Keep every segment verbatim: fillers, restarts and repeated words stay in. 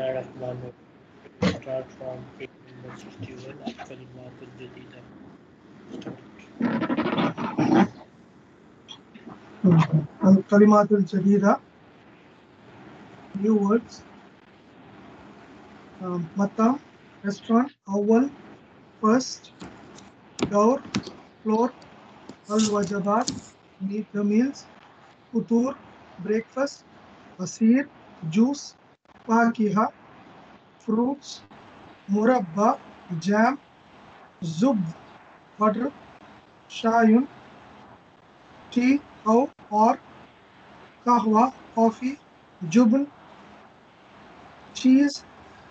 Bismillahirrahmanirrahim. Start from page number sixty-one. Al-Kalimatul Jadida. Start. Al-Kalimatul Jadida. New words. Um, Mata, restaurant. Awal, first. Door, floor. Al-Wajabat, need the meals. Futur, breakfast. Asir, juice. Fakiha, fruits. Murabba, jam. Zub, butter. Shayun, tea, cow or kahwa, coffee. Jubn, cheese.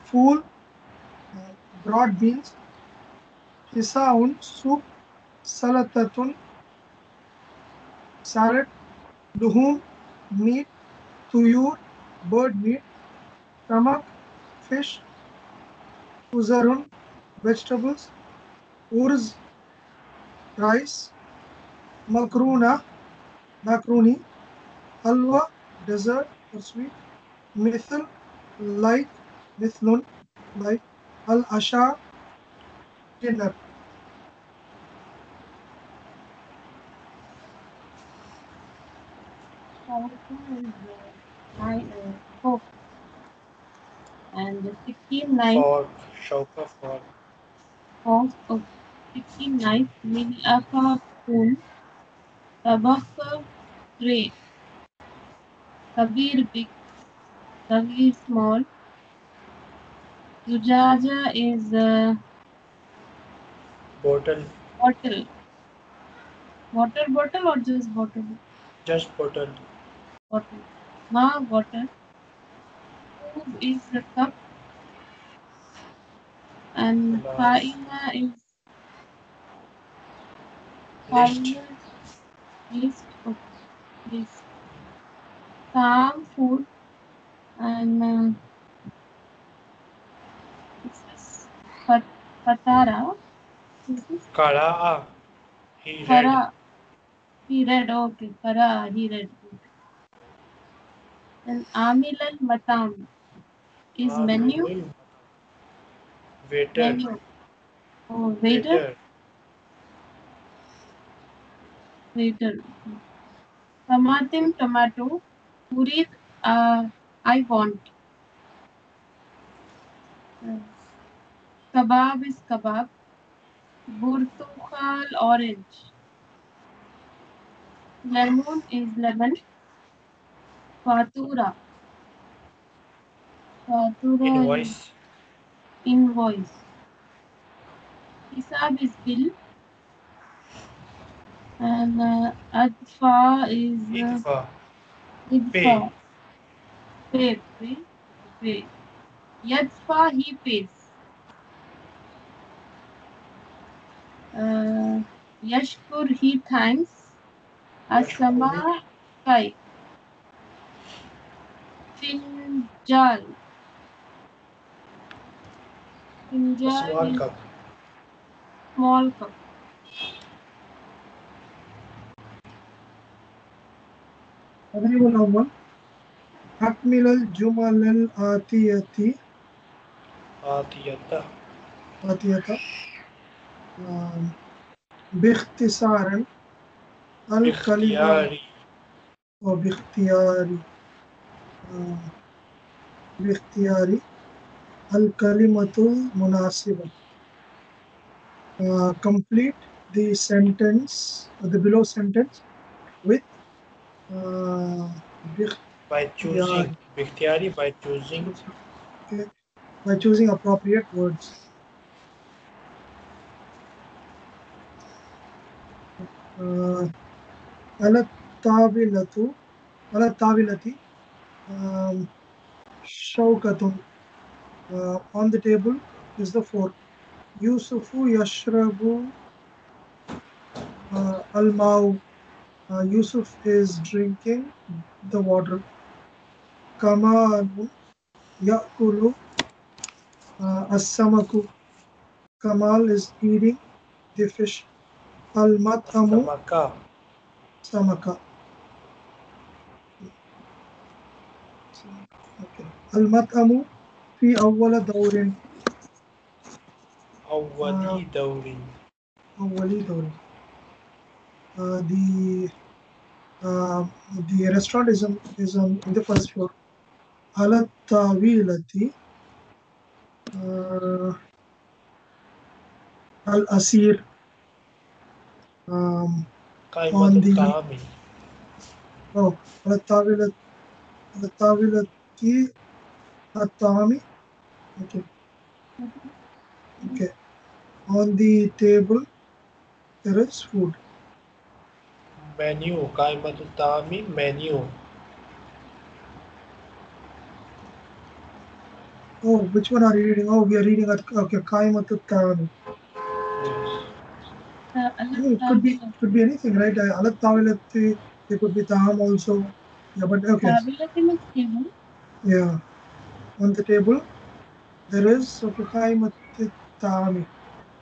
Fool, uh, broad beans. Hisaun, soup. Salatatun, salad. Luhum, meat. Tuyur, bird meat. Tamak, fish. Uzarun, vegetables. Urz, rice. Makruna, macaroni. Halwa, dessert or sweet. Mithl, like. Mithlun, like. Al-Asha, dinner. Fork and sixteen knives. Fork, shauka fork. Fork of sixteen knives. Milaka spoon. Tabaka tray. Kabir big. Kabir small. Zujaja is uh, bottle. Bottle. Water bottle or just bottle? Just bottle. Bottle. Ma water. Kub is the cup. And Faina is Faina list of list. Tam food and uh, this is pat patara. This is Kara. He read. He read, okay. Kara, he read. And Amil al Matam is ah, menu. Menu. Waiter. Menu. Oh, waiter. Waiter. Tamatim, tomato. Purid, uh, I want. Uh, kebab is kebab. Burtukhal, orange. Lemon is lemon. Fatura. Fatura invoice. Invoice. Hisab is bill. And uh, Adfa is uh, Idfa. Pay. Pay. Pay. Pay. Yadfa, he pays. Uh, Yashkur, he thanks. Asama, kai. Finjal. Finjal small cup. Small cup. Everyone have one. Akmil al-Jumal al-Atiyati. Atiyata. Atiyata. Bikhtisaran. Al-Khaliyari. Oh, Bikhtiyari. Bikhtiyari. Al-Kalimatul Munasiba. Uh, complete the sentence, uh, the below sentence with uh, by choosing Bikhtiyari by choosing okay. by choosing appropriate words. Al-Tabilatu, Al-Tabilati. Um, Shaukatun, uh, on the table is the fork. Yusufu Yashrabu uh, Almau, uh, Yusuf is drinking the water. Kamalu Yakulu uh, Asamaku, Kamal is eating the fish. Almatamu Samaka. Samaka. Okay. Al-Mat'amu في أول دور أولي دور أولي دور uh, the uh, the restaurant is on, is on in the first floor. على الطاولة الأسير um, on the الطاولة. Oh, على الطاولة على الطاولة الطعام. Okay. Okay. On the table there is food. Menu. قائمة الطعام menu. Oh, which one are you reading? Oh, we are reading at okay, Qaimat al-Ta'ami. Uh, it could be could be anything, right? Al-Ta'amilati, it could be Ta'am also. Yeah, but okay. Ta'amilati means table. Yeah. On the table, there is okay, Qaimat al-Ta'ami.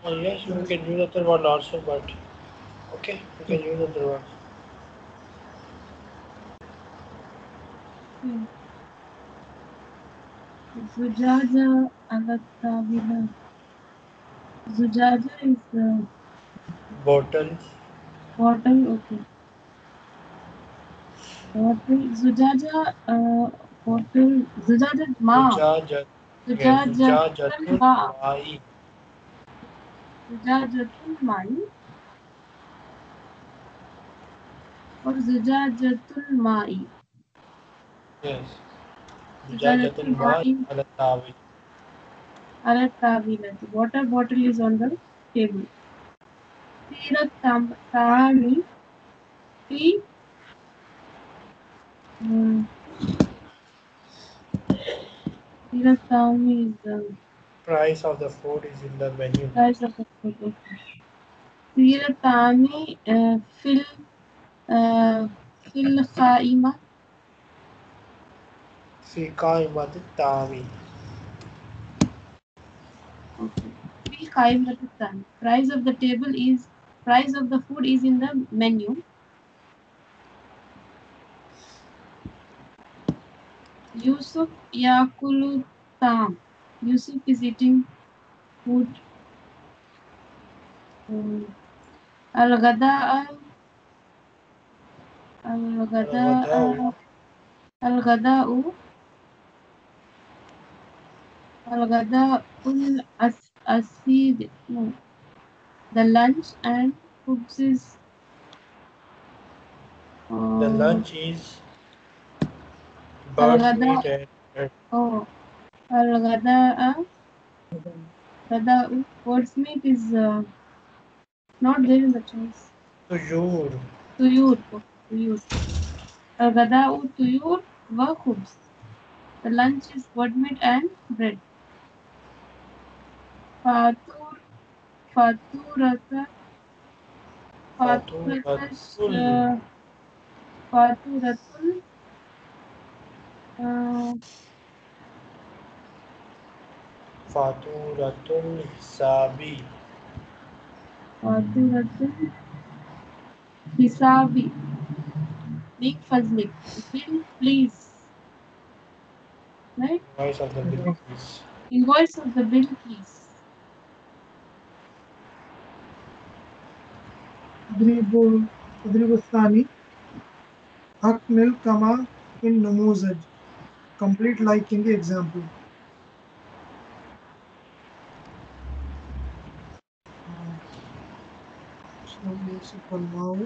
Oh, yes, you can use other word also, but okay, you can use other word. Hmm. Zujaja ala tawila. Zujaja is the bottle. Bottle, okay. Bottle. Zujaja, uh, bottle. Zujaja ma. Zujaja. Zujaja ma. Zujaja mai. Or Zujaja mai. Yes. Water bottle is on the table. Tira Tami T Tira Tami is the price of the food is in the menu. Price of the food. Tira Tami Phil Phil Faima. Fi Qaimat al-Ta'ami. Okay. Fi Qaimat al-Ta'ami. Price of the table is price of the food is in the menu. Yusuf Yakulu Ta'am. Yusuf is eating food. Um, Al-Ghada Al-Ghada Al-Ghada'u Al-Ghada ul-asid, no, the lunch and cooks is. Uh, the lunch is. Al-Ghada. Oh, Al-Ghada. Ghada wordsmith is uh, not there in the choice. Tuyur. Tuyur. Tuyur. Al-Ghada tuyur wa khubz. The lunch is wordsmith and bread. Fatur, Faturata, Faturata, Faturatul, Faturatul Hisabi, Faturatul Hisabi. Big Fazlik, please. Right? Invoice of the bill, please. Invoice of the bill, please. Dribu Dribustani Akmil Kama in Namuzaj. Complete like in the example. Yashrabu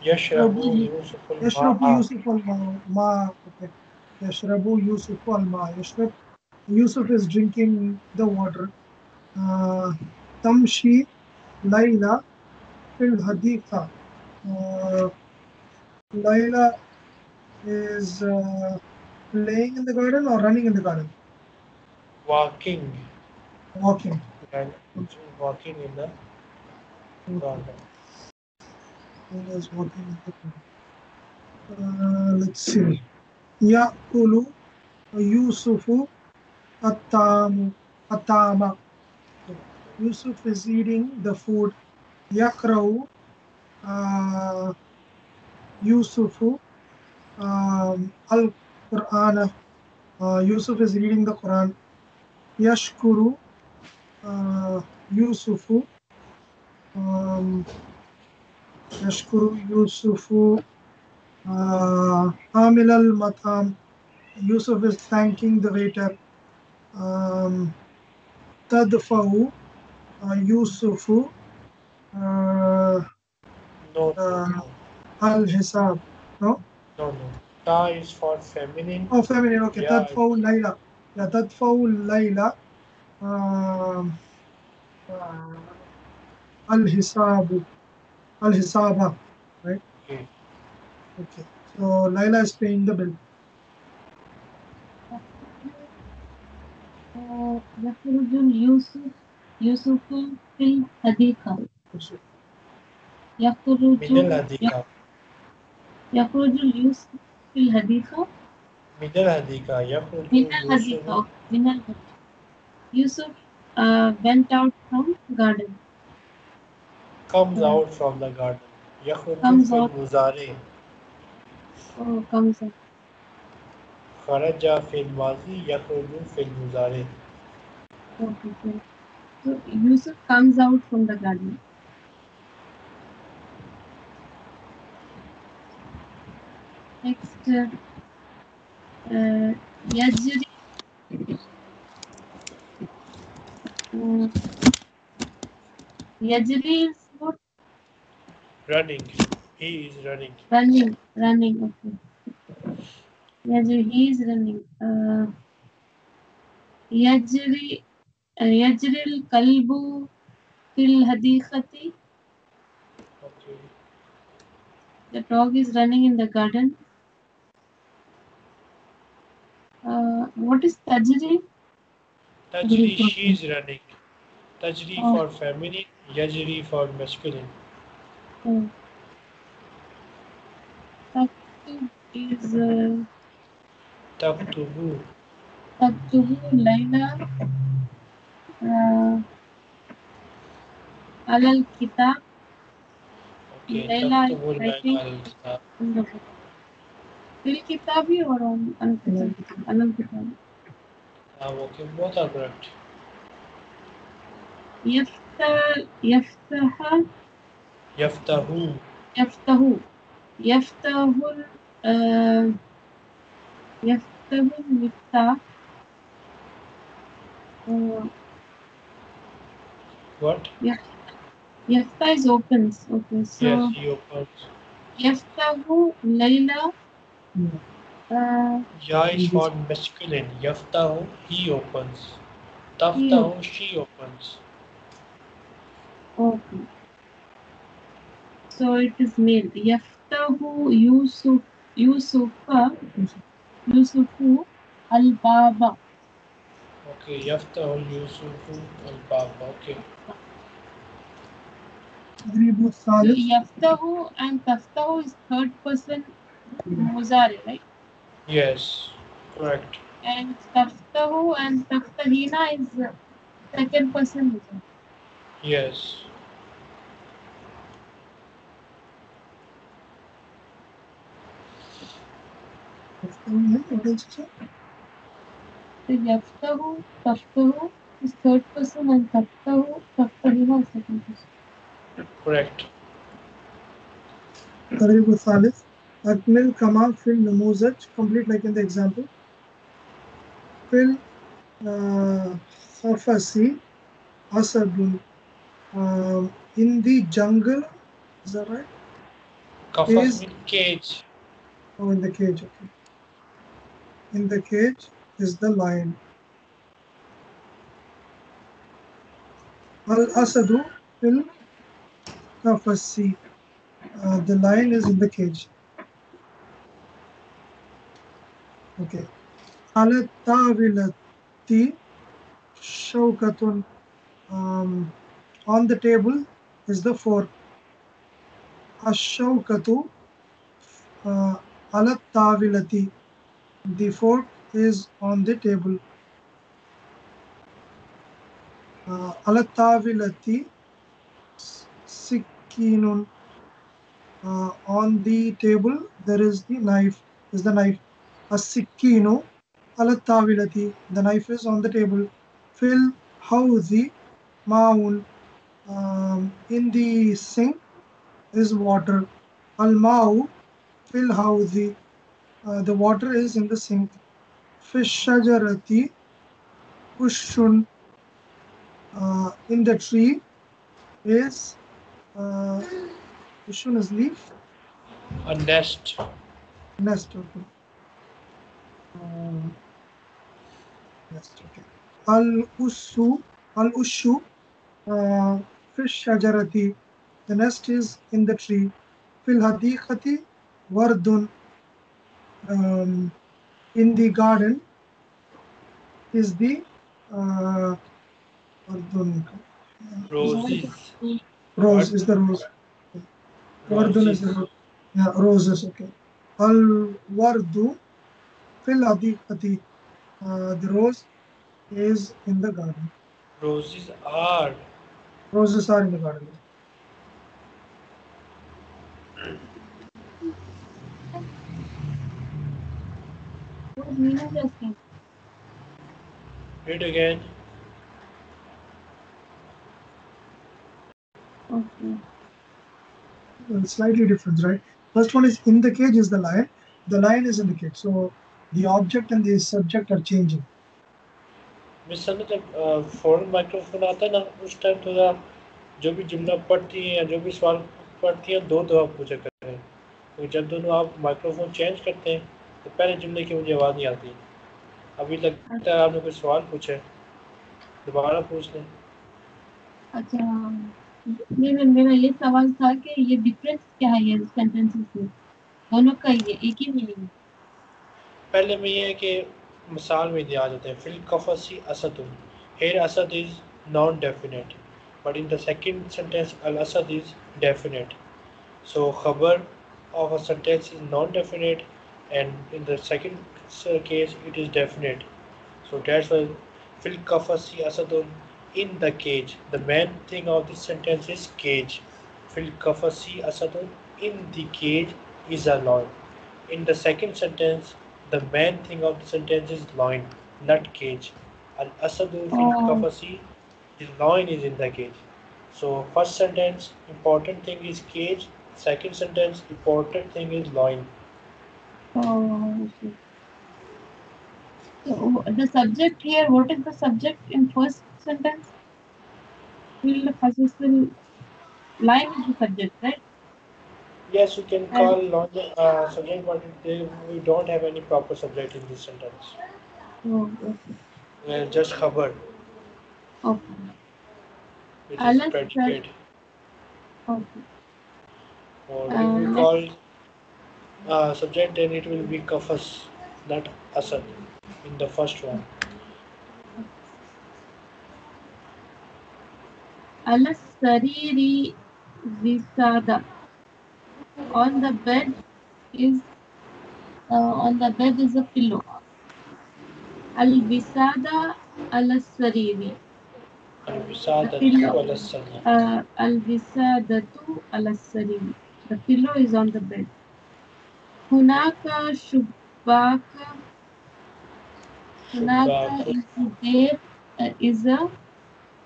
Yusuful Yashrabu Yusuful Ma. Okay. Yashrabu Yusuf al-ma. Yashrab Yusuf is drinking the water. Uh, Tamshi Laila fil Haditha. Uh, Laila is uh, playing in the garden or running in the garden? Walking. Walking. And walking in the garden. Laila is walking in the garden. Uh, let's see. Ya'kulu Yusufu Attamu Attama. Yusuf is eating the food. Yakrau uh, Yusufu um, Al Qur'ana. Uh, Yusuf is reading the Quran. Yashkuru, uh, Yusufu, um, Yashkuru, Yusufu, uh, Amil al Matam. Yusuf is thanking the waiter. Um, Tadfa'u, uh, Yusufu, uh, no, uh, Al Hisab. No? No, no. Ta is for feminine. Oh, feminine, okay. Yeah, Tadfa'u Layla. Yeah, Tadfa'u Layla. Um, uh, Al Hisabu. Al Hisaba. Right? Okay. Okay. So Layla is paying the bill. يخرج يوسف يوسف في الحديقة يخرج من الحديقة يخرج يوسف في الحديقة من الحديقة يخرج من الحديقة من الحديقة يوسف went out from garden comes out from the garden يخرج في المزارع oh comes out خرج في الماضي يخرج في المزارع Okay, so, so Yusuf comes out from the garden. Next, uh, uh, Yajri. Uh, Yajri is what? Running. He is running. Running, running. Okay. Yajri, he is running. Uh, Yajri. يجري الكلب في الحديقة. Okay. The dog is running in the garden. Uh, what is tajri? Tajri, she is running. Tajri oh. for feminine, yajri for masculine. Oh. Taktubu is. Uh, Taktubu. Taktubu Layla. Uh, Alal Kitab. Okay, Layla is writing in the book. Fil Kitabi or on Al Kitab? Okay, both are correct. Yafta, Yaftaha. Yaftahu. Yaftahu. Yaftahul. Uh, Yaftahul Miftah. Uh, What? Yeah. Yafta is opens. Okay, so. Yes, he opens. Yaftahu Layla. Mm. Uh, ya is for masculine. Yaftahu, he opens. Taftahu, she opens. Okay. So it is male. Yaftahu Yusuf, Yusufa, Yusufu al-Baba. Okay, Yaftahu Yusufu al-Baba. Okay. So, Yaftahu and Taftahu is third person Muzari, right? Yes, correct. And Taftahu and Taftahina is second person Muzari. Yes. So, Yaftahu, Taftahu is third person and Taftahu, Taftahina is second person. Correct. Taribu Thalith. Akmil Kamal Fil Namuzaj. Complete like in the example. Fil Khafasi Asadun. In the jungle. Is that right? Khafas in cage. Oh, in the cage. Okay. In the cage is the lion. Al Asadu Fil Khafasi. Uh, the lion is in the cage. Okay. Alat Tavilati Shaukatun. Um, on the table is the fork. Ashaukatu Alat Tavilati. The fork is on the table. Alat Tavilati Sik. Uh, on the table there is the knife. Is the knife a sikino? Alattawilati, the knife is on the table. Fil hawzi maun, um, in the sink is water. Al mau fil hawzi, the water is in the sink. Fish shajarati pushun, uh, in the tree is uh, pushun is leaf. A nest. Nest. Okay. Um, nest. Okay. Al ushu, al ushu, uh, fish shajarati. The nest is in the tree. Fil hadiqati wardun. Um, in the garden is the uh, wardun. Roses. Rose is the rose. Wardun is the rose. Yeah, roses. Okay. Al wardu fil hadiqati. The rose is in the garden. Roses are. Roses are in the garden. Read again. Okay. Well, slightly different, right? First one is in the cage is the lion. The lion is in the cage. So the object and the subject are changing. Miss Anna, the foreign microphone आता है ना उस time तो जा जो भी जुमला पढ़ती हैं जो भी सवाल पढ़ती हैं दो दो आप पूछा करते हैं तो जब दोनों आप माइक्रोफोन चेंज करते हैं तो पहले जुमले की मुझे आवाज़ नहीं आती अभी लगता है आपने कोई सवाल पूछा है दोबारा पूछ लें अच्छा मेरा मेरा ये सवाल था कि ये डिफरेंस क्या है ये सेंटेंसेस में दोनों का ये एक ही मीनिंग है पहले में ये है कि मिसाल में दिया जाता है फिल कफसी असदुन हेयर असद is non definite but in the second sentence अल असद इज डेफिनेट सो खबर of a sentence is non definite and in the second case it is definite so that's why fil kafasi asadun in the cage the main thing of this sentence is cage fil kafasi asadun in the cage is a lion in the second sentence the main thing of the sentence is lion not cage al asadu fil kafasi the lion is in the cage so first sentence important thing is cage second sentence important thing is lion Oh, okay. So the subject here, what is the subject in first sentence? Will the line is the subject, right? Yes, you can call subject, uh, but they, we don't have any proper subject in this sentence. Oh, okay. Well, just khabar. Okay. Which I'll is predicate. Okay. Or if uh, we call Uh, subject then it will be kafas not asad in the first one alas sariri visada on the bed is uh, on the bed is a pillow al visada alas sariri al visada alas sariri al visada tu alas sariri the pillow is on the bed Hunaka Shubaka Hunaka is there uh, is a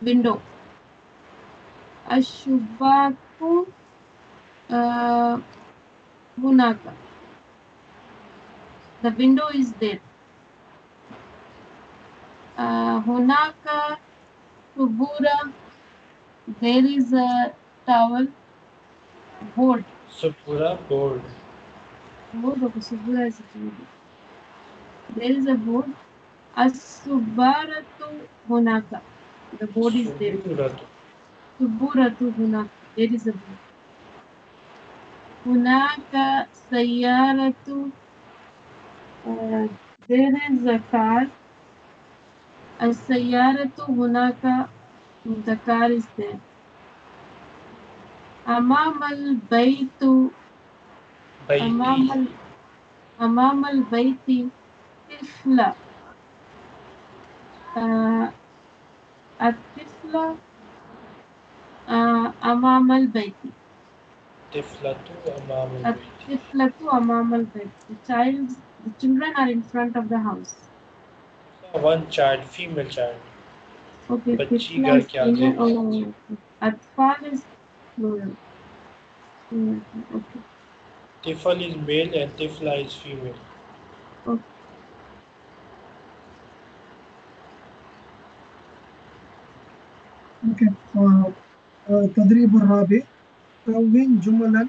window. Ashubaku uh, Hunaka. The window is there. Uh, hunaka Subura. There is a towel board. Subura board. There is a board. Asubaratu Hunaka. The board is there. Suburatu Hunaka. There is a board. Hunaka Sayaratu. There is a car. Asayaratu Hunaka. The car is there. Amamal Baitu. Amam al bayti tifla. At tifla amam al bayti. Tifla to amam al bayti. Tifla to amam al bayti. The child, the children are in front of the house. one child, female child. Okay, बच्ची का क्या है? Atfal is plural. Okay. Tifal is male and Tifla is female. Okay. Okay. تدريب الرابع كون جملا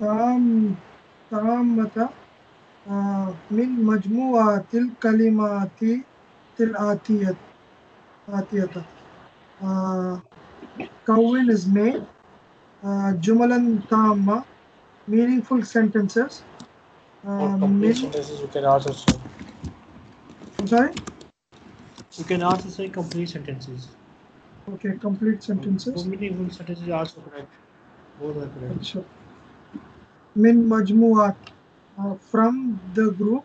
تام تامة من مجموعة الكلمات الآتية. آتية. كون is made. جملا تامة meaningful sentences. Uh, complete sentences you can also say. I'm sorry? You can also say complete sentences. Okay, complete sentences. So meaningful sentences are also correct. Both are correct. Sure. Min majmuat, uh, from the group,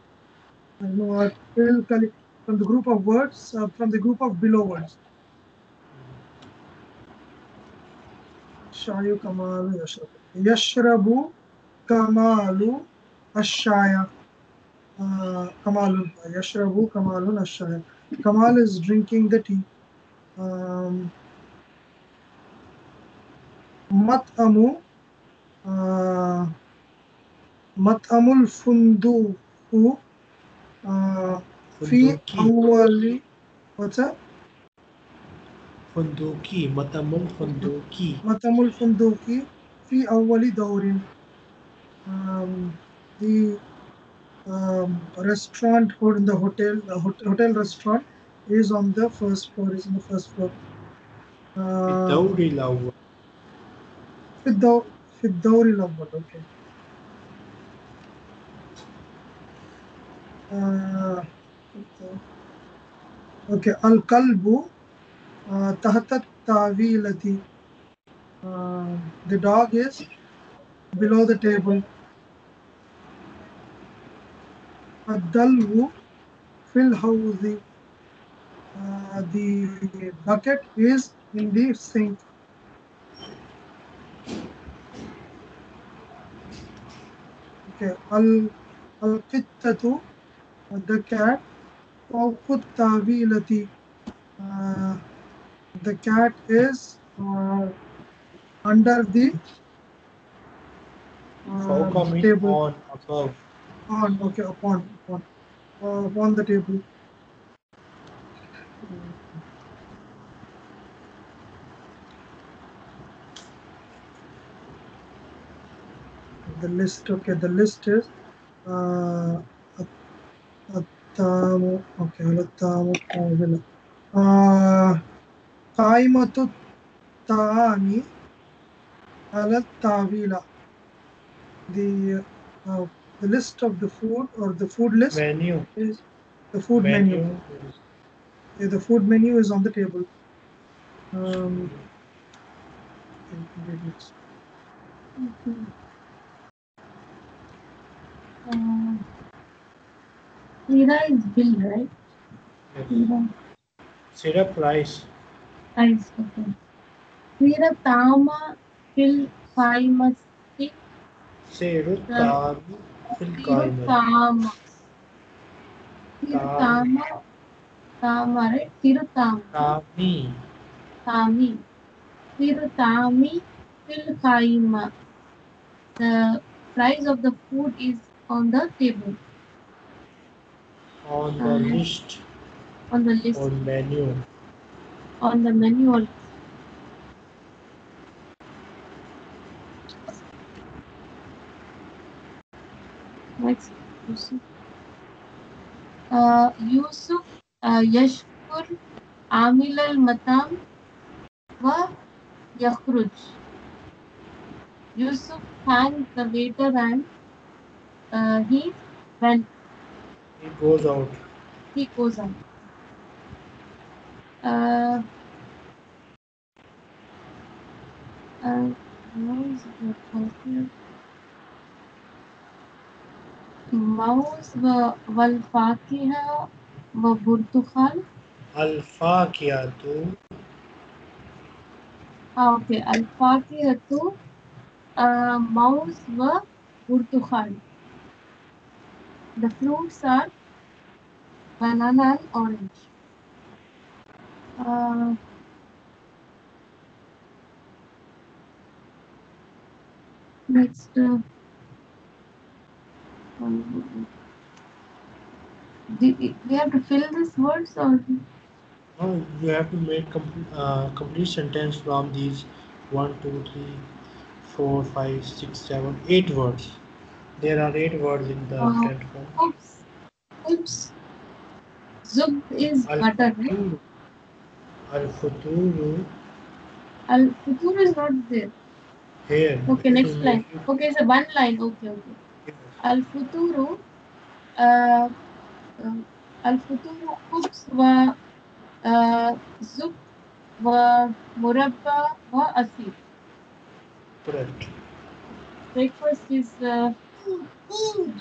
from the group of words, uh, from the group of below words. Shayu Kamalu Yashrabu. Yashrabu Kamalu Ashaya. Uh, Kamalun. Yashrabu Kamalun Ashaya. Kamal is drinking the tea. Um, Mat'amu uh, Mat'amul Funduku uh, Fi Awali. What's that? Funduki. Mat'amul Funduki. Mat'amul Funduki Fi Awali Daurin. Um, the um, restaurant or in the hotel, the hotel, hotel restaurant is on the first floor, is on the first floor. Fiddauri Lawwal. Fiddauri Lawwal, okay. Uh, okay, Al Kalbu Tahtat Tavilati. The dog is below the table. Addalwu Fil Hawzi. Uh, the bucket is in the sink. Okay. Al al kittatu, the cat. Al kuttavilati, uh, the cat is uh, under the uh, table. On above. On okay upon upon uh, upon the table. The list, okay, the list is uh, okay, uh, Qaimatu Taami Ala Tawila. The uh, the list of the food or the food list menu is the food menu. menu. Yeah, the food menu is on the table. Um, okay. Uh, Sira is bill, right? Yes. Sira price. Price, okay. Sira Tama Phil Kaimasti. Sira Tama Phil Kaimasti. Sira Tama. Tamare Tirutam. Tami. Tami. Tirutami Filkaima. The price of the food is on the table. On the um, list. On the list. On menu. On the menu. Next Yusuf. Uh, Yusuf. Uh, Yashkur Amil al Matam wa Yakhruj. Yusuf thanked the waiter and uh, he went. He goes out. He goes out. Uh, uh, mouse, mouse wa, wal faqiha. Burtukhal. Al-Faqiyatu. Ah, okay. Al-Faqiyatu. Uh, mouse wa Burtukhal. The fruits are banana and orange. Uh, next, uh, um, do we have to fill these words or? No, you have to make complete, uh, complete sentence from these one, two, three, four, five, six, seven, eight words. There are eight words in the uh, front form. Oops. Oops. Zub is Al butter, right? Al-Futuru. Al-Futuru is not there. Here. Okay, next line. Okay, it's so a one line. Okay, okay. Yes. Al-Futuru. Uh, uh, Al-Futuru hubs wa uh, zub wa murabba wa asir. Correct. Breakfast is uh,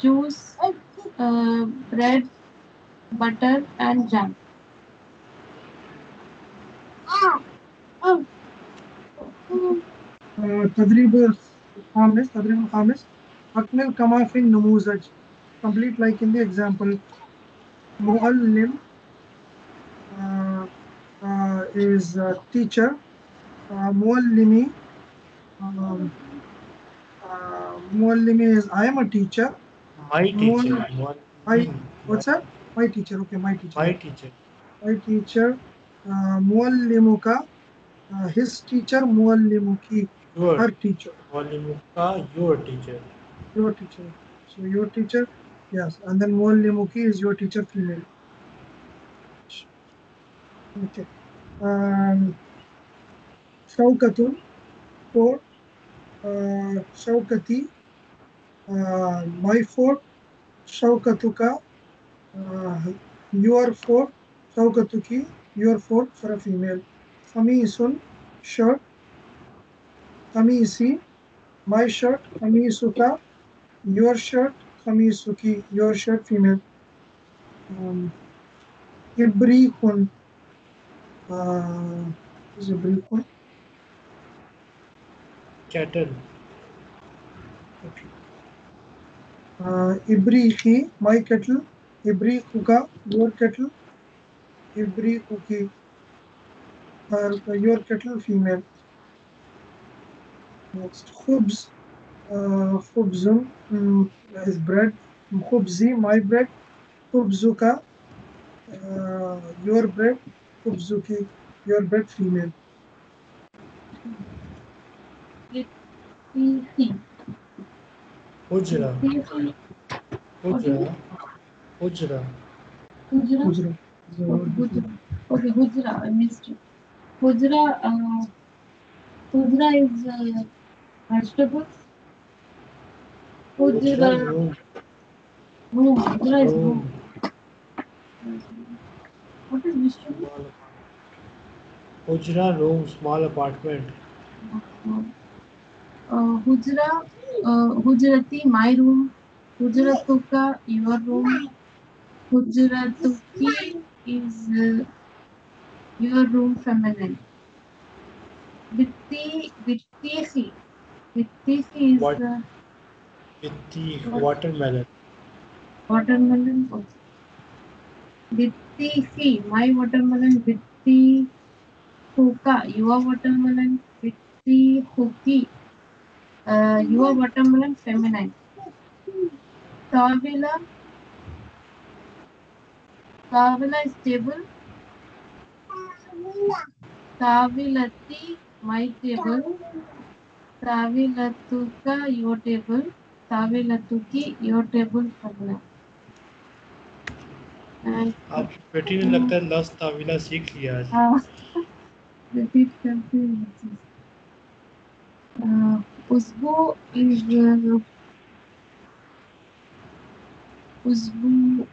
juice, uh, bread, butter, and jam. Tadrib al-Khamis, Tadrib al-Khamis, Akmil kama fi namuzaj. Complete like in the example. Muallim uh, uh, is uh, teacher. Uh, Muallimi. Um, Uh, Muallimi is I am a teacher. My teacher. Mual my, what's that? My teacher. Okay, my teacher. My teacher. My teacher. Uh, Muallimuka. Uh, his teacher. Muallimuki. Your, her teacher. Muallimuka. Your teacher. Your teacher. So your teacher. Yes. And then Muallimuki is your teacher female. Okay. Um, Shaukatun. Four. Uh, Shaukati, uh, my fork, Shaukatuka, uh, your fork, Shaukatuki, your fork for a female. Kamisun, shirt, Kamisi, my shirt, Kamisuka, your shirt, Kamisuki, your shirt, female. Um, Ibrikun, uh, is Ibrikun? Cattle. Okay. Uh, Ibriqi, my kettle. Ibriquka, your kettle. Ibriquki, uh, your kettle, female. Next, Khubz. Uh, Khubzun um, is bread. Khubzi, my bread. Khubzuka, uh, your bread. Khubzuki, your bread, female. Ujra. Ujra. Ujra. Ujra. Okay, Ujra. I missed you. Ujra. Uh, Ujra is uh, vegetables. Ujra. Room. Ujra is room. What is vegetable? Ujra room, small apartment. Uh, Hujra, uh, Hujrati, my room. Hujratuka, your room. Hujratuki is uh, your room, feminine. Bitti, Bittihi. Bittihi is what, uh, Bitti, watermelon. Watermelon also. Bittihi, my watermelon. Bitti, Huka, your watermelon. Bitti, Huki. Uh, you are watermelon feminine. Tawila. Tawila is table. Tawilati, my table. Tawilatuka, your table. Tawilatuki, your table feminine. And pretty लगता है last tawila सीख लिया आज. Uzbu is uh, Uzbu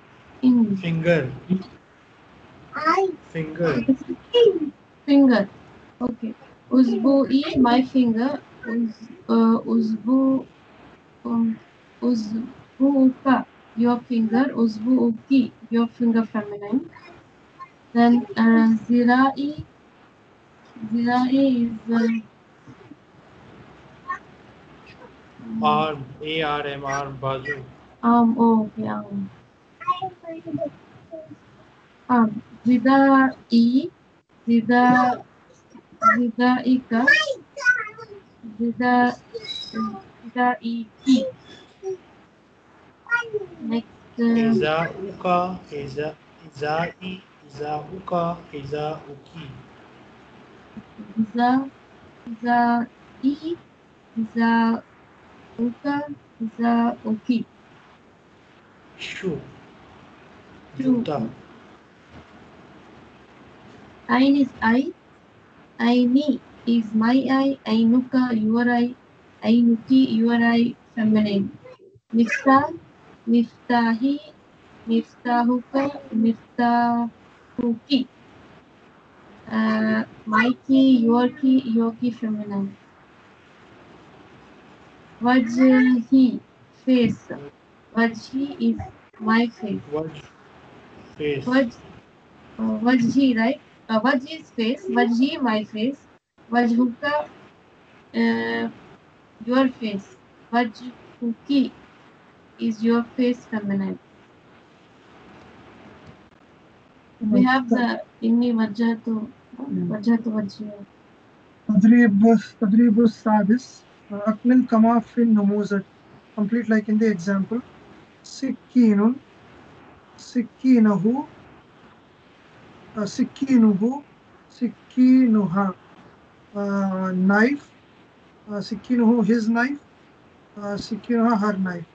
in finger. I finger. Finger. Okay. Uzbu e my finger. Uz uh, Uzbu um, Uzbu uka your finger. Uzbu uki your finger feminine. Then uh, zirai zirai is. Uh, Arm, A R M, arm, bazu. Arm, um, oh, yeah. अब जिदा ई जिदा जिदा ई का जिदा जिदा ई की next इजा उका इजा इजा ई इजा उका इजा उकी इजा इजा ई इजा उका इजा उकी शू जूता Ain is I, Aini is my I, Ainuka your I, Ainuki your I feminine. Miftah, Miftahi, Miftahuka, Miftahuki. Uh, my key, your key, your key feminine. Wajhi, face. Wajhi is my face. Waj, face. Waj, uh, Wajhi, right? Uh, Wajhi's face, Wajhi my face, Wajhuka uh, your face, Wajhuki is your face feminine. We have the inni wajhatu, wajhatu wajhiya. Tadribus sabis, akmil kama fin namuzat. Complete like in the example. Sikkinun, sikkinahu. Uh, Sikinuhu, Sikinuha, uh, knife, uh, Sikinuhu, his knife, uh, Sikinuha, her knife.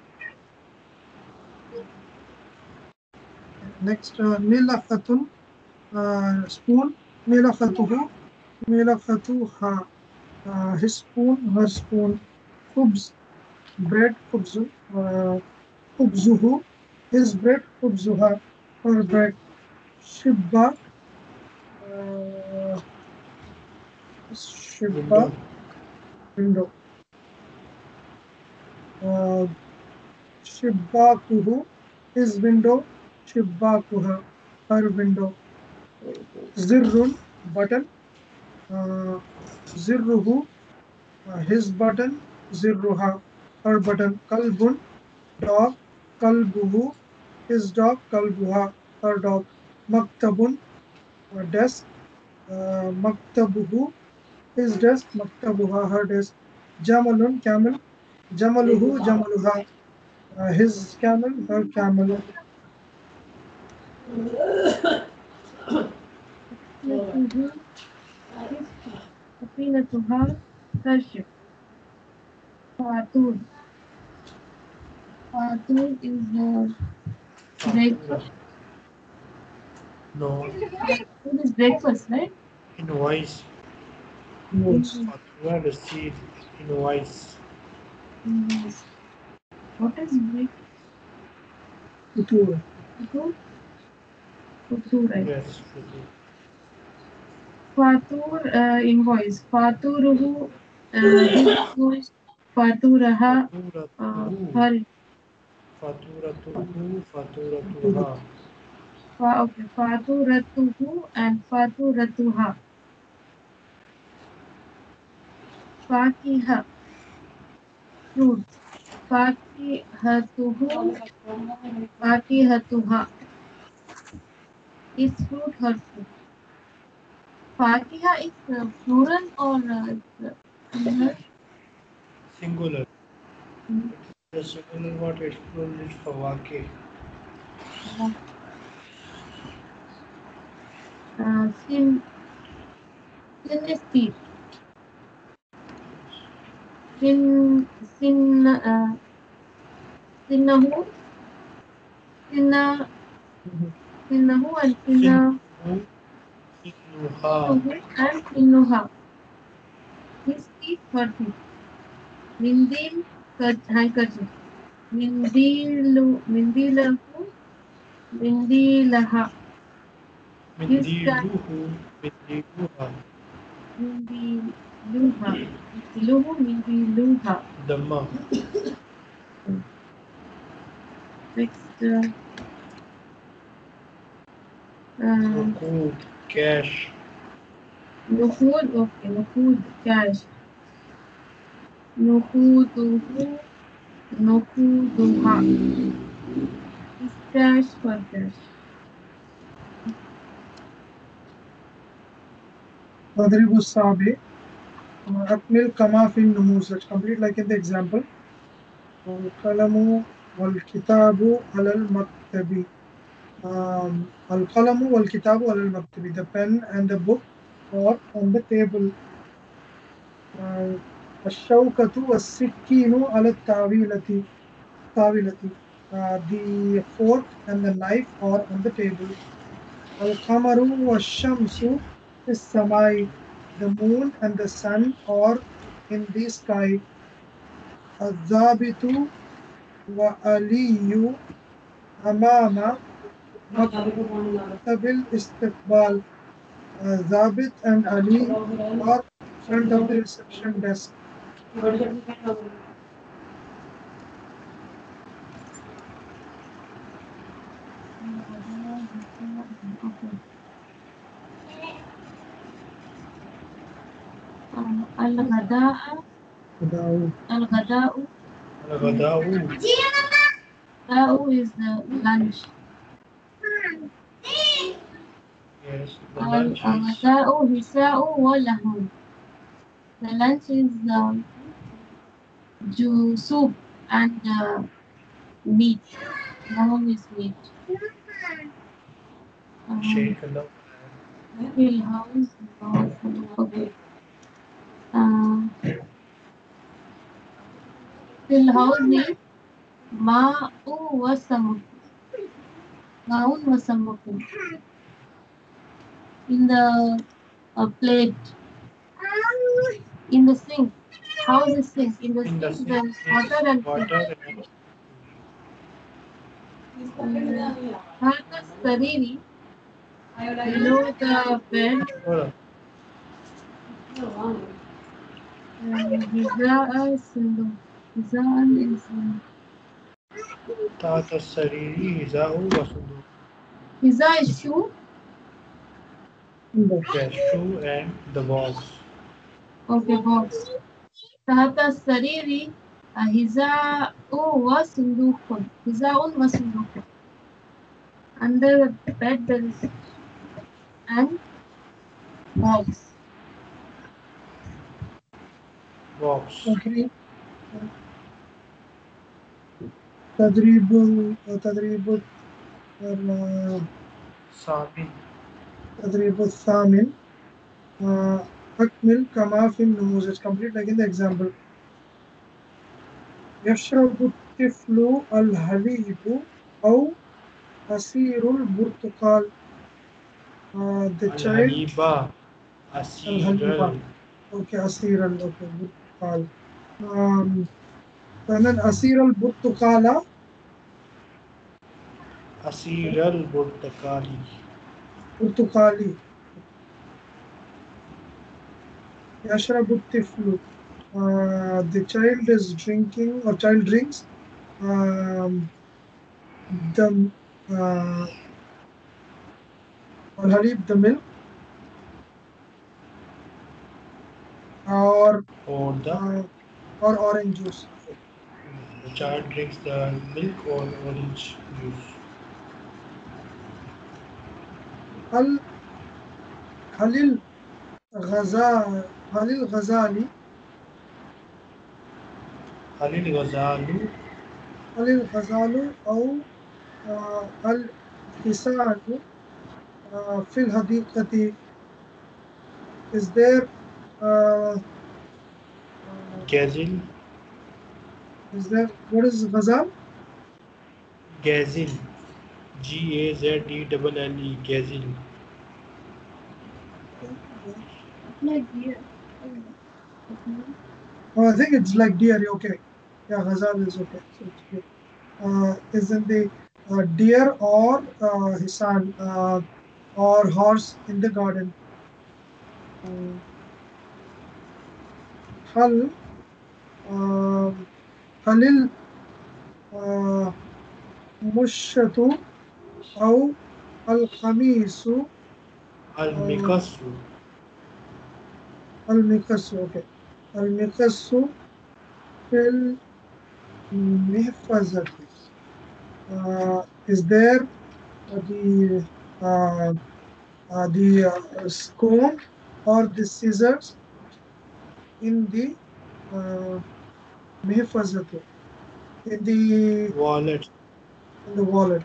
Next, uh, Nilafatun, uh, spoon, Nilafatuhu, Nilafatuha, uh, his spoon, her spoon, Kubz, bread, Kubzu, uh, Kubzuhu, his bread, Kubzuha, her bread. Shibba, uh, Shibba, window. Uh, Shibba kuhu, his window. Shibba kuha, her window. Zirrun, button. Uh, Zirruhu, uh, his button. Zirruha, her button. Kalbun, dog. Kalbuhu, his dog. Kalbuha, her dog. Maktabun, a desk. Uh, Maktabuhu, his desk. Maktabuha, her desk. Jamalun, camel. Jamaluhu, Jamaluha, uh, his camel, her camel. Safinatuha, her ship. Fatun. Fatun is her breakfast. No. It is breakfast, right? Invoice. Invoice. Yes. Fatwa received invoice. Invoice. What is breakfast? Futur. Futur? Futur, right? Yes, Futur. Fatur, uh, invoice. Faturuhu, uh, invoice. Faturaha, uh, her. Faturatuhu, Faturatuha. Fa, okay, Faturatuhu and Faturatuha. Fakiha, fruit. Fakihatuhu, Fakihatuha. Is fruit her fruit? Fakiha is uh, plural or uh, singular? Singular. Hmm. The singular what is plural is Fawaki. Yeah. Uh, sin, sin is teeth. Sin, sin, uh, sinnahu, sinna, sinnahu and sinna, sinnahu and sinnuha. His teeth were teeth. Mindil, handkerchief. Mindilu, mindilahu, mindilaha. Mindiluhu, Mindiluha. Mindiluha. Mindiluhu, Mindiluha. Dhamma. Next. Uh, Nukud, cash. Nukud, okay. Nukud, cash. Nukuduhu, Nukuduha. It's cash for cash. Tadribu Sabi. Akmil Kama Fin Numus. Let's complete like in the example. Al Kalamu Wal Kitabu Alal Maktabi. Al Kalamu Wal Kitabu Alal Maktabi. The pen and the book are on the table. Al Shawkatu Al Sikkinu Alal Tawilati. Tawilati. Uh, the fork and the knife are on the table. Al-Qamaru wa-Shamsu is-Samai. The moon and the sun are in the sky. Al-Dhabitu wa-Aliyu amama maktabil istiqbal. Dhabit and Ali are in front of the reception desk. Al-Ghadaa Al-Ghadaa Al-Ghadaa is the lunch. Yes, the lunch. Al-Ghadaa Hisa'u wa lahum. The lunch is the uh, soup and uh, meat. Lahum is meat. Um, Shake a lot. Will house okay. Uh, fil hawzi ma'u wa samuk. Ma'un wa samukum. In the uh, plate. In the sink. House is sink. In the sink, in the sink. There's water and water. Harkas sariri. Below the bed. Hiza'an Sindhu. Hiza'an is Tata Sariri, Hiza'u wa Sindhu. Hiza is shoe? The shoe and the box. Okay, box. Tata Sariri, Hiza'u wa Sindhu. Hiza'un wa Sindhu. Under the bed there is and box. Box. Okay. Tadribu, Tadribu, Samin. Tadribu Samin. Akmil Kama Fin Numuz. It's complete like in the example. Yashrabu Tiflu Al-Halibu Aw Asirul Burtukal. The child. Al-Haliba. Asirul. Okay, Asirul. Okay, good. Um, and then Asir al-Burtukala. Asir al-Burtukali. Burtukali. Yashrabu Tiflu. Uh, the child is drinking, or child drinks. Um, the uh, al-Halib, the milk. Or or the uh, or orange juice. The child drinks the milk or orange juice. Al Khalil Ghazali Khalil Ghazali Khalil Ghazali Khalil Ghazali or Al Hisanu Fil Hadiqati. Is there Uh, uh, Gazil. Is that what is Ghazal? Gazil. G A Z D double L E. Gazil. Like deer. Oh, I think it's like deer. Okay. Yeah, Ghazal is okay. So it's good. Uh, isn't the uh, deer or uh, Hisan uh, or horse in the garden? Uh, Hal, uh, Halil, uh, Mushatu, Aw, Al-Khamisu, Al-Mikasu. Al-Mikasu, okay. Al-Mikasu, Fil Mihfazati. Uh, is there the, uh, uh, the uh, scone or the scissors in the uh, in the wallet. In the wallet.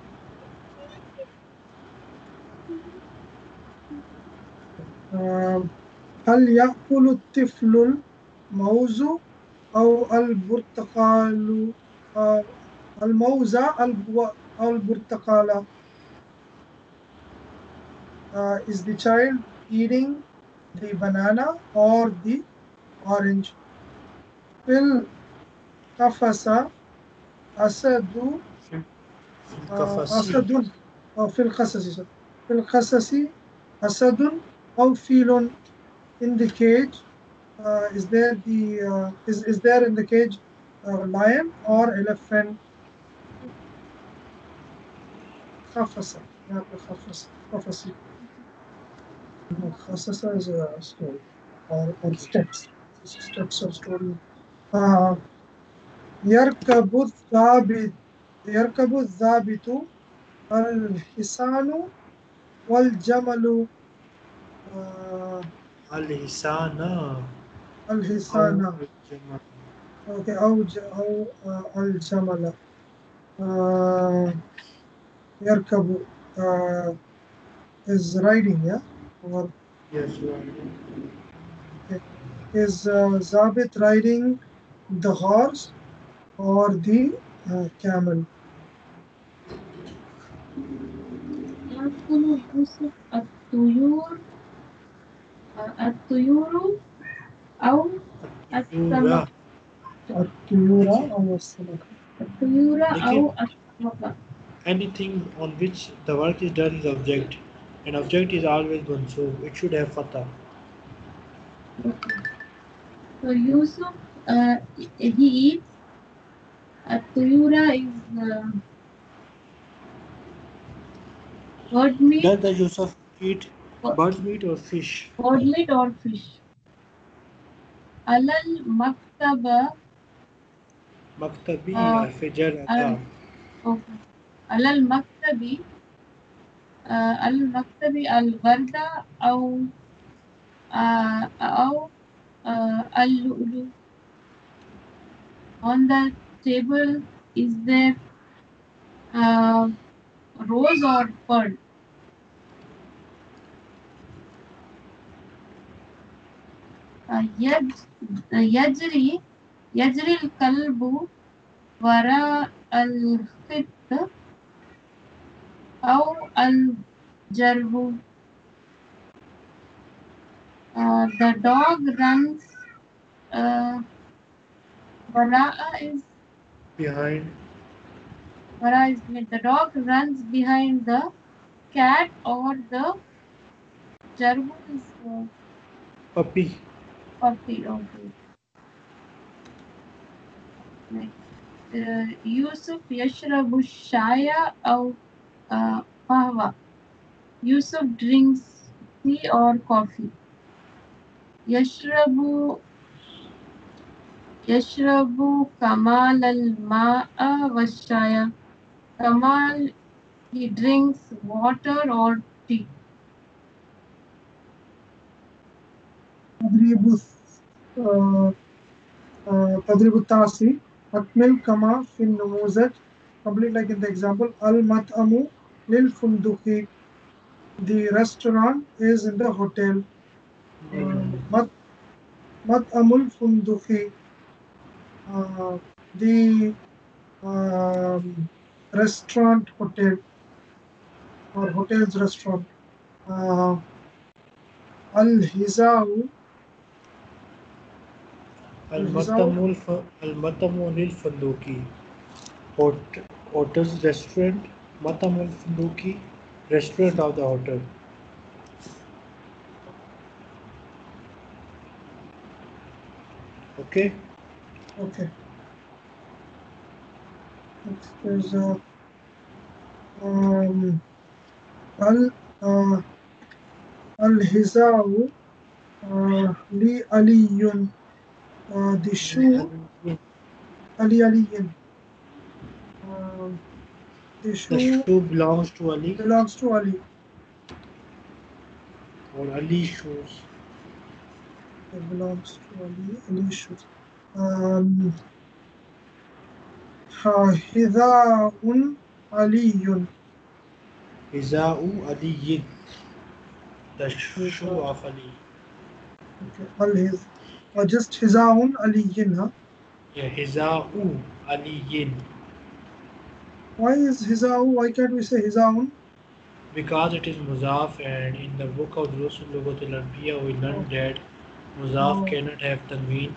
Um, هل يأكل الطفل الموز أو البرتقال الموز أو البرتقال Uh, is the child eating the banana or the orange? Fil qafasa asadu asadun or fil qasasi fil qasasi asadun aw filun. In the cage, uh, is there the uh, is is there in the cage a uh, lion or elephant? Qafasa, not qafasa, qafasi. Qasasa is a story or, or steps, steps of story. Uh, Yarkabu Zabit, Yarkabu Zabitu, Al Hisanu, Wal Jamalu, uh, Al Hisana, Al Hisana, okay, Al Jamala, uh, Yarkabu uh, is riding, yeah? Or yes, you are. Okay. Is uh, Zabit riding the horse or the uh, camel? يأكل يوسف الطيور الطيور أو السمك. الطيور أو السمك. الطيور أو السمك. Anything on which the work is done is object. An object is always one, so it should have fatha. Okay. So Yusuf, uh, he eats. At-tuyura is uh, bird meat. Does the Yusuf eat bird meat or fish? Bird meat or fish. Alal maktaba. Maktabi uh, al-fajr al okay. Alal maktabi. المكتب الوردة أو أو اللؤلؤ. On the table is there uh, rose or pearl? يجري يجري الكلب وراء القط أو الجرب. Uh, the dog runs. Uh, Wara'a is behind. Wara'a is behind. The dog runs behind the cat or the jarbu is uh, puppy. Puppy. Okay. Next. Uh, Yusuf yashrabu shaya aw Uh, Pahwa. Yusuf drinks tea or coffee. Yashrabu Yashrabu Kamal al-ma'a washaya. Kamal, he drinks water or tea. Tadribu uh, uh, Tadribu Tasi. Akmil Kama fin Numuzat. Complete like in the example. Al-mat'amu Lil Funduki, the restaurant is in the hotel. Mat Amul Funduki, the um, restaurant hotel or hotel's restaurant. Al Hizau Al Matamul Lil Funduki, hotel's restaurant. Matam al-Funduki, restaurant of the hotel. Okay? Okay. Next is uh, um, Al uh, Al-Hiza'u uh, Li Aliyun, uh, the shoe Ali Aliyun. Uh, The shoe, the shoe belongs to Ali. Belongs to Ali. Or Ali shoes. that belongs to Ali Yusuf. Um, Hiza'un Aliyun. Hiza'u Aliyin. The shoe of Ali. Okay, Al-Hiz. Or just Hiza'un Aliyin, huh? Yeah, Hiza'u Aliyin. Why is Hiza'u? Why can't we say Hiza'un? Because it is Muzaf, and in the book of Durusul Lughatul Arabiyya we learned oh. that Muzaf oh. cannot have Tanween,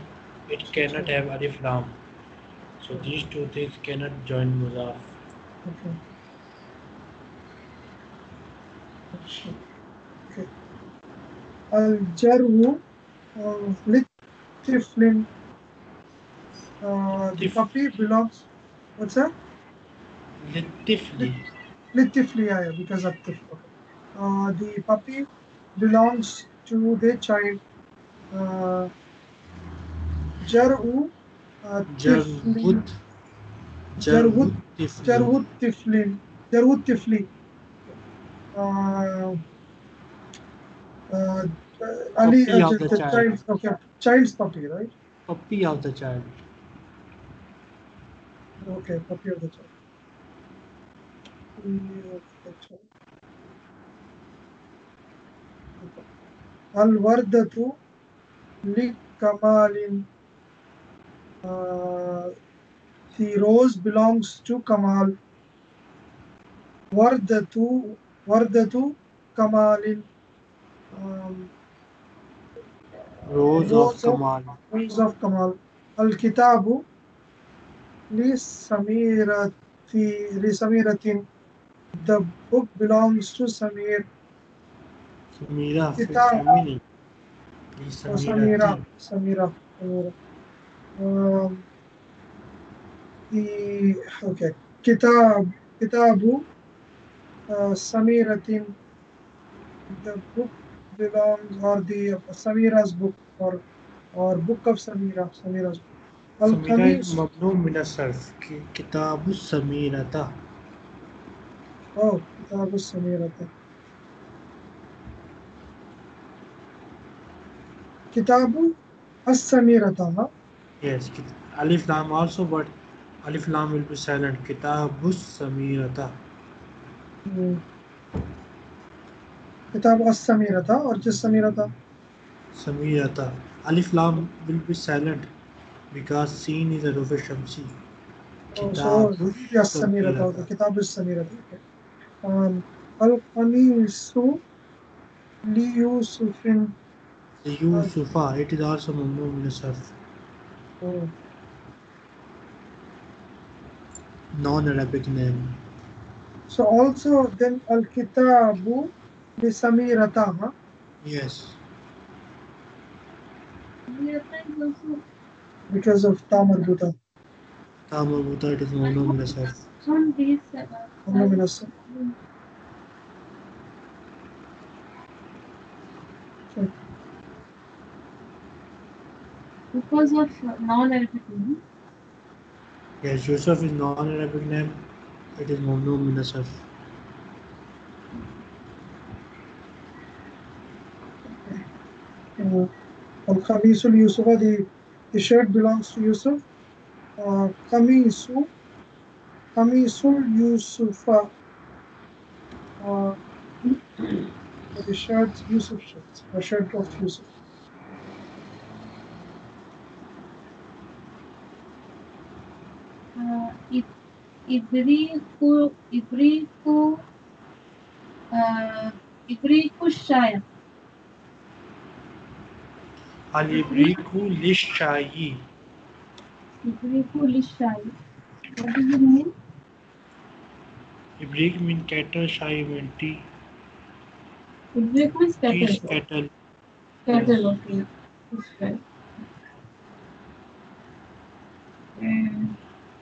it cannot have Alif Lam. So these two things cannot join Muzaf. Okay. Okay. Al-Jarwu, Litiflin. The puppy belongs. What's that? Litifli. Litifli, yeah, because of the, uh, the puppy belongs to the child. Uh, Jar'u uh, Tiflin. Jar'u Tiflin. Tiflin. Jar'u Tiflin. Uh, uh, Ali, uh, the, the child. Child's, okay. Child's puppy, right? Puppy of the child. Okay, puppy of the child. Al-Wardatu Li-Kamalin. The rose belongs to Kamal. Wardatu Wardatu Kamalin. Um, rose, rose of Kamal. Rose of Kamal. Al-Kitabu Li-Samirati Li-Samiratin. The book belongs to Samir. Samira. Samira. Samira. Samira. Samira. Um, the, okay. Kitab. Kitabu. Uh, Samiratin. The book belongs, or the uh, Samira's book, or or book of Samira. Samira's book. Samira is mabnun min as-sarf. Kitabu Samirata. Oh, Kitabu Samirata. Kitabu As-Samirata, huh? Yes, Alif Lam also, but Alif Lam will be silent. Kitabu Samirata. Hmm. Kitabu As-Samirata or just Samirata? Samirata. Alif Lam will be silent because Sin is a Rufa Shamsi. Oh, so, yes, Samirata. The Kitabu As-Samirata. Okay. Um, Al-Qamisu Li-Yusufin. Yusufa, it is also Mamnu min as-sarf. Oh. Non-Arabic name. So also then Al-Kitabu Li-Samirata, huh? Yes. Because of Tamarbuta. Tamarbuta, it is Mamnu min as-sarf. Mamnu min as-sarf. Okay. Because of non-Arabic name? Yes, Yusuf is non-Arabic name. It is Mamnu min as-sarf. Al-Khamisul Yusufa, the shirt belongs to Yusuf. Khamisul Yusufa. Uh, the shirt, Yusuf shirt, the shirt of Yusuf. Uh, Ibriku, Ibriku, uh, Ibriku Shaya. Al Ibriku Lishayi. Ibriku Lishayi. What does it mean? Ibrik means cattle, Shai means tea. Ibrik means cattle. Tea cattle. Cattle, okay. That's right. And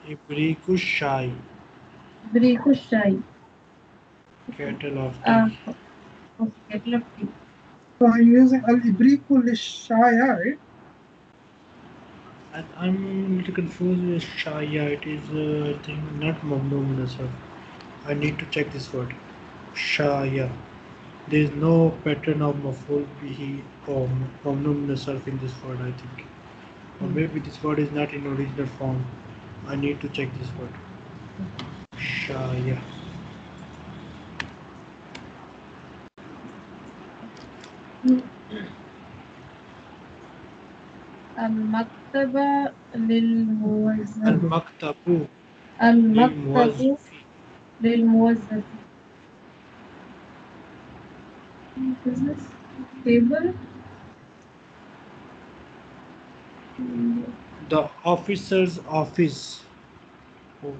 Ibriku Shai. Ibriku Shai. Cattle of tea. Uh, okay, cattle of tea. So I'm using Al Ibriku Lishaya, right? And I'm a little confused with Shaya. It is a uh, thing, not Mamnu min as-sarf. I need to check this word. Shaya. there is no pattern of maf'ul bihi or mamnun nasarf in this word, I think. Or maybe this word is not in original form. I need to check this word. Shaya. Al-maktaba lil-muwazzaf. Al-maktabu. Al-maktabu lil-muwazzaf. Business table. The officer's office, or,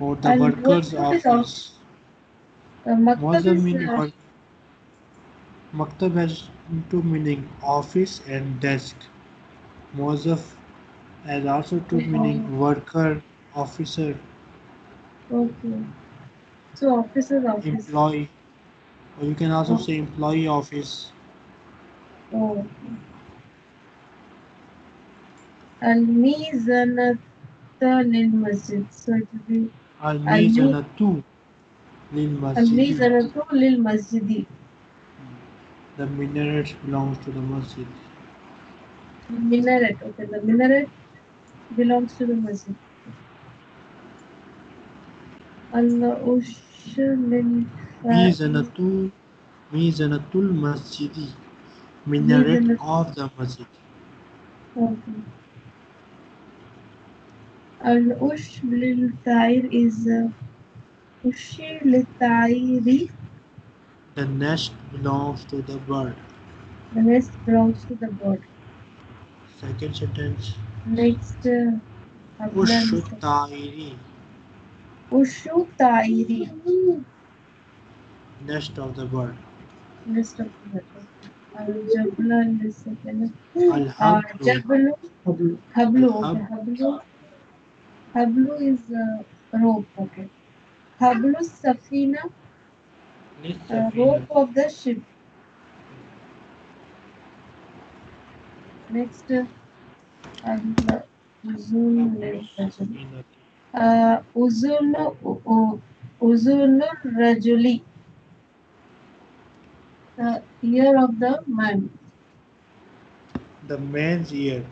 or the and worker's office. The maktab, maktab has two meaning, office and desk. Muwazzaf has also two okay. meaning, worker, officer. Okay. So officer's office. Employee. Or you can also okay. say employee office. Oh. Okay. Al-Mizanat lil masjid. So it will be Al-Mizanatu lil masjid. Al-Mizanatu lil masjid. The minaret belongs to the masjid. The minaret, okay. The minaret belongs to the masjid. Al-Ush lil Mizanatu Mizanatul masjid. Minaret of the masjid. Okay. Al-ush lil-ta'ir is uh, ush lil-ta'iri. The nest belongs to the bird. The nest belongs to the bird. Second sentence. Next. Uh, ush ta'iri. Ush ta'iri. Nest of the bird. Nest of the bird. Al-jabla lil-second. Al-hablu. Hablu. Hablu. Hablu is uh, rope, okay. Hablu Safina, uh, rope of the ship. Next, uh, Uzun uh, Uzun Uzun Rajuli, the ear of the man. The man's ear.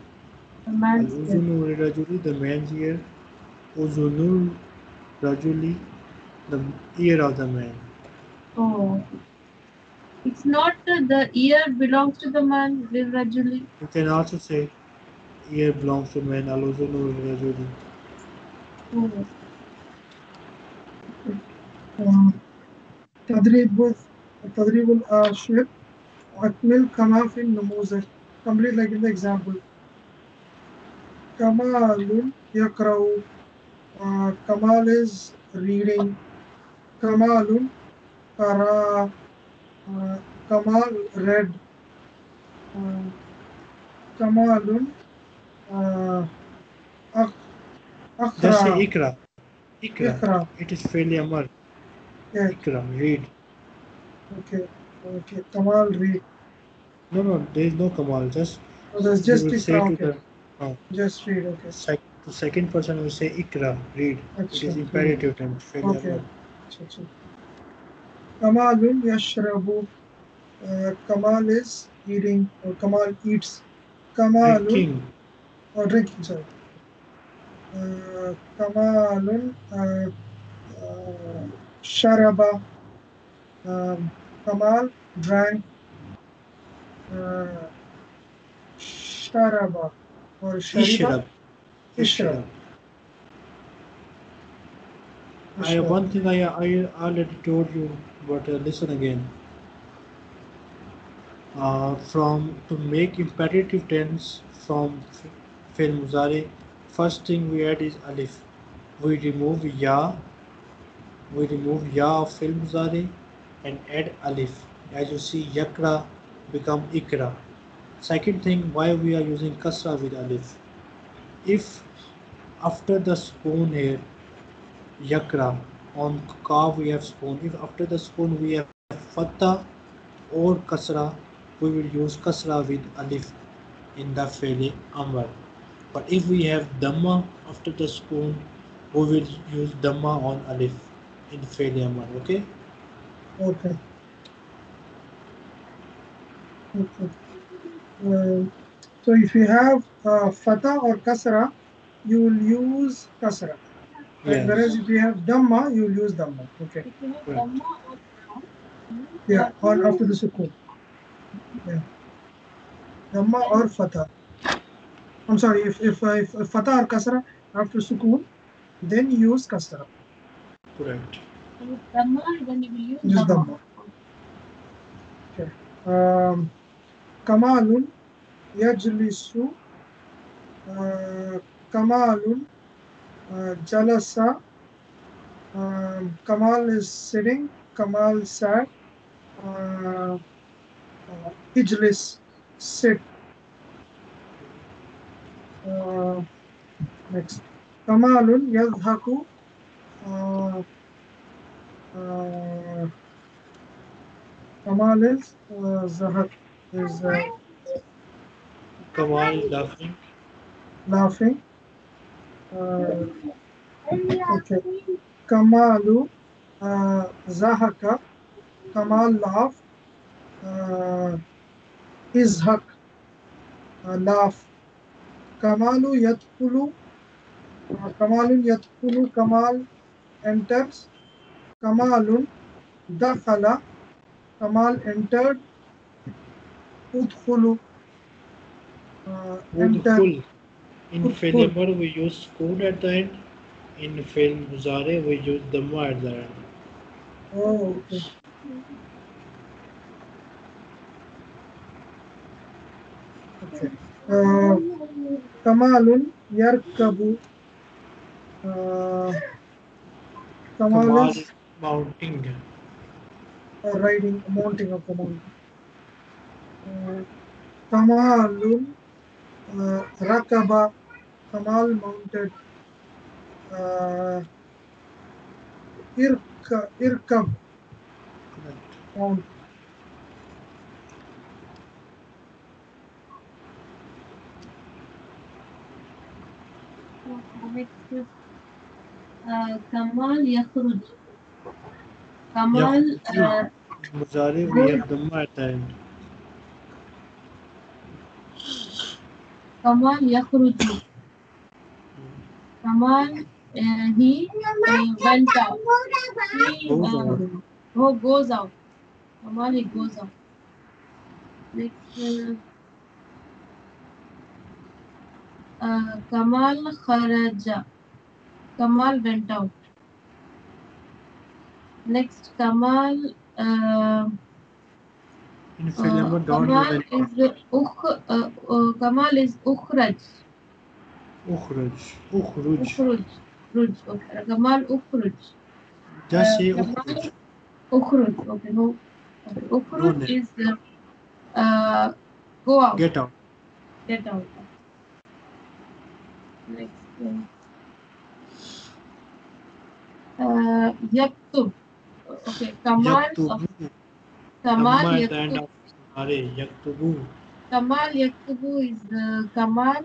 The man's ear. Uzun Rajuli, the man's ear. Uzunul Rajuli, the ear of the man. Oh. It's not uh, the ear belongs to the man, Lil Rajuli. You can also say ear belongs to man, Al Uzunul Rajuli. Oh. Tadribul Tadribul Ashwib, Akmil Kama Fin Namuzah. Complete like in the example. Kamalun Yakrau. Uh, Kamal is reading. Kamalun Kara. Uh, Kamal read. Uh, Kamalun uh, ak, Akra. Just say Ikra. Ikra. Ikra. It is fairly amar. Yeah. Ikra, read. Okay. Okay. Kamal read. No, no, there is no Kamal. Just. Oh, that's just Ikra. Okay. The, uh, just read. Okay. Sec The second person will say Ikra, read. Achha, it is imperative time. Okay. Kamalun Yashrabu. Uh, Kamal is eating, or Kamal eats. Kamalun. Drinking. Or drinking, sorry. Uh, Kamalun uh, uh, Sharaba. Um, Kamal drank. Uh, Sharaba. Or Shariba. Ishrab. I one thing I, I already told you, but uh, listen again. Uh, from to make imperative tense from Fil Muzari, first thing we add is alif. We remove ya. We remove ya of Fil Muzari and add alif. As you see, yakra become ikra. Second thing, why we are using kasra with alif. If after the spoon here yakra, on kaaf we have spoon, if after the spoon we have fatta or kasra, we will use kasra with alif in the feli amr. But if we have dhamma after the spoon, we will use dhamma on alif in feli amr. Okay. Okay. Okay. Uh, so if you have uh, fatha or kasra, you will use kasra. Yes. Whereas if you have dhamma, you will use dhamma. Okay. Right. Yeah, or after the sukoon. Yeah. Dhamma or fatha. I'm sorry, if, if, if, if fatha or kasra after sukoon, then you use kasra. Correct. Use dhamma, then you will use, use dhamma. Okay. Um, Kamalun Yajlisu uh, Kamalun uh, Jalasa um, Kamal is sitting, Kamal sat, uh, uh, Ijlis sit. Uh, next Kamalun Yadhaku uh, uh, Kamal is uh, Zahak is uh, Kamal laughing. Laughing. Uh, okay. Kamalu uh, Zahaka. Kamal laugh. Uh, Izhak uh, laugh. Kamalu Yatkulu. Uh, Kamalun Yatkulu. Kamal enters. Kamalun Dakhala. Kamal entered. Udkhulu. Uh, Udkhul. In Udkhul. Fi'l amr we use Sukoon at the end. In Fi'l Muzare we use Dhamma at the end. Oh, okay. Okay. Uh, Kamalun Yarkabu. Uh, Kamal, Kamal is mounting. Uh, riding, mounting of the mountain. Uh, Kamalun uh, Rakaba. Kamal mounted. uh, Irka, Irkab mount. Uh, Kamal Yakhruj. Kamal uh, Muzari we have Dhamma at the end. Kamal Yakhruju. Kamal, uh, he uh, went out. He uh, oh, goes out. Kamal, he goes out. Next, uh, uh, Kamal Kharaja. Kamal went out. Next, Kamal. Uh, Uh, Kamal, is, uh, uh, uh, Kamal is Ukhraj. Ukhraj. Ukhraj. Ukhraj. Ukhraj. Okay. Kamal Ukhraj. Just uh, say Ukhraj. Ukhraj. Okay. No. Okay. Ukhraj no is uh, uh, go out. Get out. Get out. Next. Uh, Yaktub. Okay. Kamal. Yaktub. Kamal Yaktubu. Yaktubu. Kamal Yaktubu is uh, Kamal.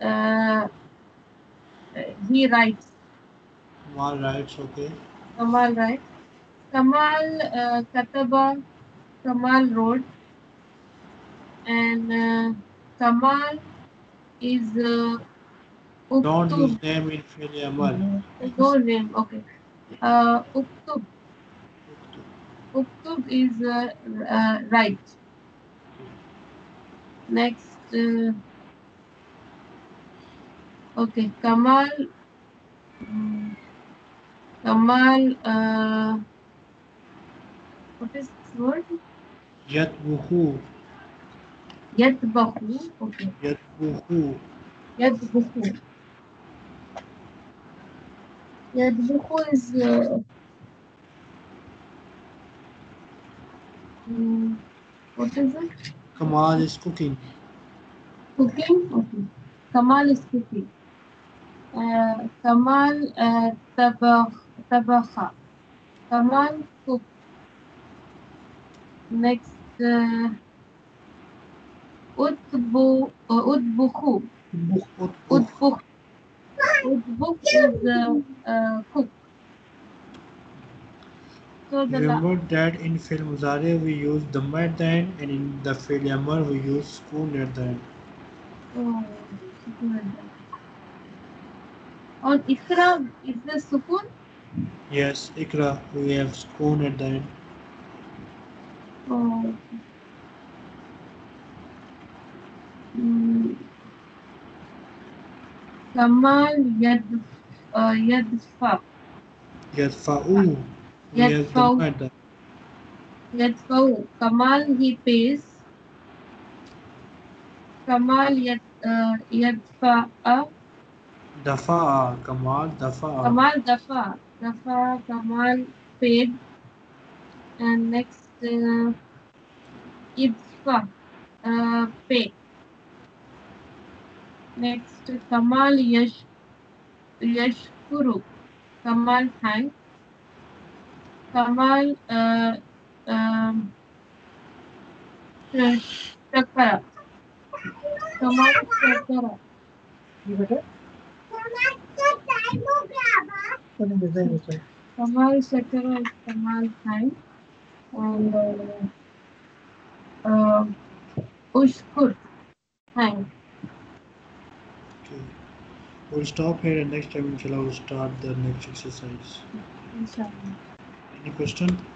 Uh, he writes. Kamal writes, okay. Kamal writes. Kamal uh, Kataba. Kamal wrote. And uh, Kamal is uh, Uktub. Don't use name in Fi'l Amr. No name, okay. Uh, Uktub. Uktub is uh, uh, right. Next, uh, okay, Kamal, um, Kamal, uh, what is this word? Yatbuhu. Yatbuhu, okay. Yatbuhu. Yatbuhu. Yatbuhu is... Uh, Mm, what is it? Kamal is cooking. Cooking? Okay. Kamal is cooking. Uh, Kamal uh, tabakh, tabakha. Kamal cook. Next, uh, Utbu, uh, Utbukhu. Utbukh. Utbukh is uh, uh, cook. So the Remember that in fi'l muzari we use dhamma at the end, and in the fi'l amr we use sukoon at the end. Oh, sukoon at the end. On ikra, is there sukoon? Yes, ikra, we have sukoon at the end. Oh. Mm. Kamal yad, uh, yadfa. Yadfa'u. Yadfa'u. Yadfa'u. Kamal he pays. Kamal yad, uh, yadfa'a. Dafa'a. Kamal dafa'a. Kamal dafa'a. Dafa'a. Kamal paid. And next, uh, idfa. Uh, pay. Next, Kamal Yash Yashkuru. Kamal thank. Kamal uh, um, Shakara. Kamal Shakara. You better? Kamal Shakara is Kamal thank. And uh, uh, Ushkur thank. We'll stop here, and next time inshallah we'll start the next exercise. Inshallah. Any question?